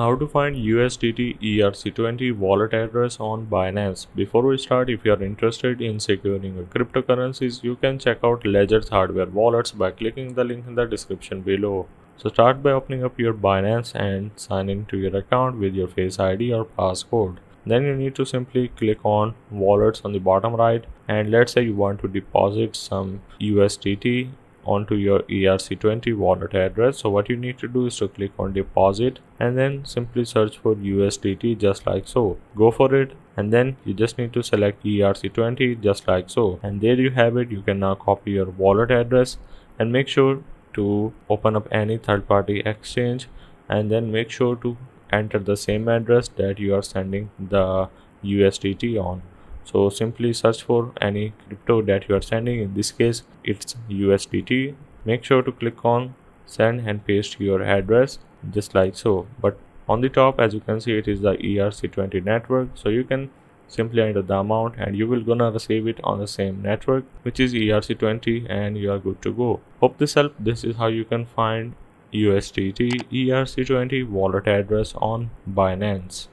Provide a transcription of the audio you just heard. How to find USDT ERC20 wallet address on Binance. Before we start, if you are interested in securing your cryptocurrencies, you can check out Ledger's hardware wallets by clicking the link in the description below. So start by opening up your Binance and sign in to your account with your Face ID or passcode. Then you need to simply click on wallets on the bottom right, and let's say you want to deposit some USDT onto your ERC20 wallet address. So what you need to do is to click on deposit and then simply search for USDT just like so. Go for it, and then you just need to select ERC20 just like so, and there you have it. You can now copy your wallet address and make sure to open up any third-party exchange, and then make sure to enter the same address that you are sending the USDT on. So simply search for any crypto that you are sending. In this case, it's USDT. Make sure to click on send and paste your address just like so. But on the top, as you can see, it is the ERC20 network. So you can simply enter the amount and you will gonna receive it on the same network, which is ERC20, and you are good to go. Hope this helped. This is how you can find USDT ERC20 wallet address on Binance.